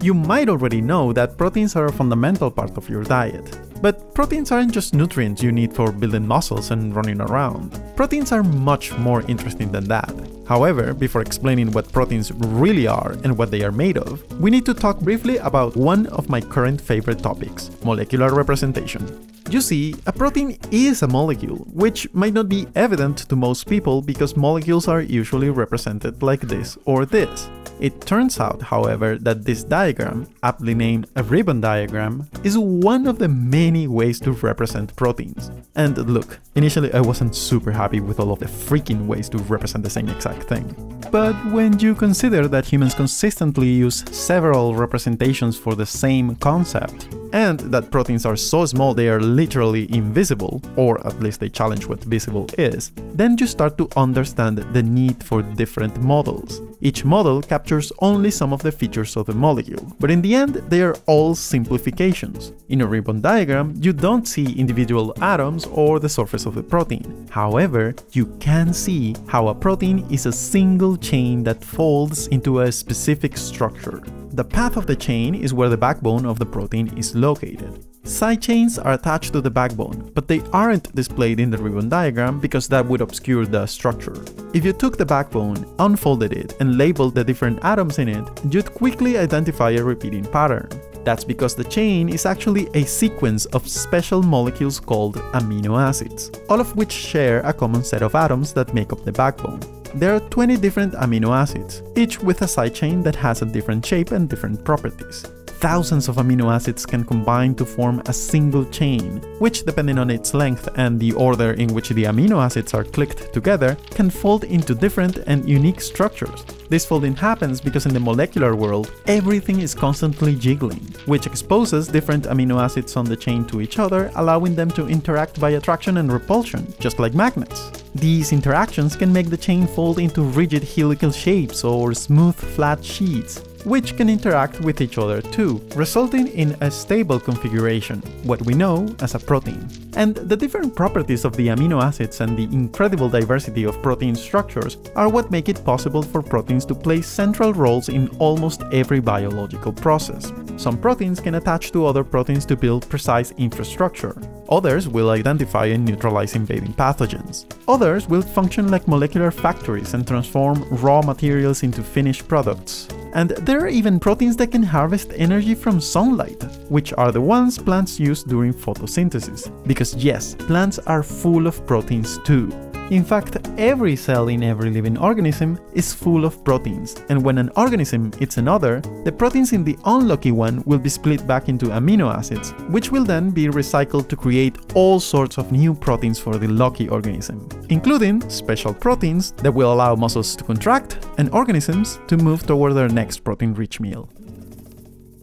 You might already know that proteins are a fundamental part of your diet. But proteins aren't just nutrients you need for building muscles and running around. Proteins are much more interesting than that. However, before explaining what proteins really are and what they are made of, we need to talk briefly about one of my current favorite topics, molecular representation. You see, a protein is a molecule, which might not be evident to most people because molecules are usually represented like this or this. It turns out, however, that this diagram, aptly named a ribbon diagram, is one of the many ways to represent proteins. And look, initially I wasn't super happy with all of the freaking ways to represent the same exact thing. But when you consider that humans consistently use several representations for the same concept, and that proteins are so small they are literally invisible, or at least they challenge what visible is, then you start to understand the need for different models. Each model captures only some of the features of the molecule, but in the end they are all simplifications. In a ribbon diagram, you don't see individual atoms or the surface of the protein. However, you can see how a protein is a single chain that folds into a specific structure. The path of the chain is where the backbone of the protein is located. Side chains are attached to the backbone, but they aren't displayed in the ribbon diagram because that would obscure the structure. If you took the backbone, unfolded it, and labeled the different atoms in it, you'd quickly identify a repeating pattern. That's because the chain is actually a sequence of special molecules called amino acids, all of which share a common set of atoms that make up the backbone. There are 20 different amino acids, each with a side chain that has a different shape and different properties. Thousands of amino acids can combine to form a single chain, which, depending on its length and the order in which the amino acids are clicked together, can fold into different and unique structures. This folding happens because in the molecular world, everything is constantly jiggling, which exposes different amino acids on the chain to each other, allowing them to interact by attraction and repulsion, just like magnets. These interactions can make the chain fold into rigid helical shapes or smooth, flat sheets, which can interact with each other too, resulting in a stable configuration, what we know as a protein. And the different properties of the amino acids and the incredible diversity of protein structures are what make it possible for proteins to play central roles in almost every biological process. Some proteins can attach to other proteins to build precise infrastructure. Others will identify and neutralize invading pathogens. Others will function like molecular factories and transform raw materials into finished products. And there are even proteins that can harvest energy from sunlight, which are the ones plants use during photosynthesis. Because yes, plants are full of proteins too. In fact, every cell in every living organism is full of proteins, and when an organism eats another, the proteins in the unlucky one will be split back into amino acids, which will then be recycled to create all sorts of new proteins for the lucky organism, including special proteins that will allow muscles to contract and organisms to move toward their next protein-rich meal.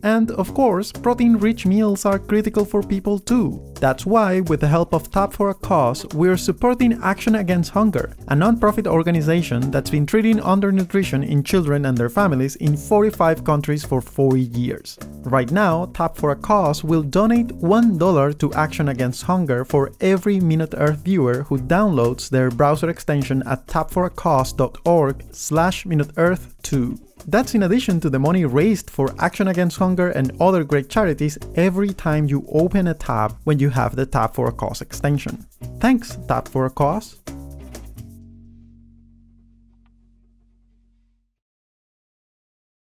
And of course, protein-rich meals are critical for people too. That's why, with the help of Tab for a Cause, we're supporting Action Against Hunger, a non-profit organization that's been treating undernutrition in children and their families in 45 countries for 40 years. Right now, Tab for a Cause will donate $1 to Action Against Hunger for every MinuteEarth viewer who downloads their browser extension at tabforacause.org/MinuteEarth2. That's in addition to the money raised for Action Against Hunger and other great charities every time you open a tab when you have the Tab for a Cause extension. Thanks, Tab for a Cause!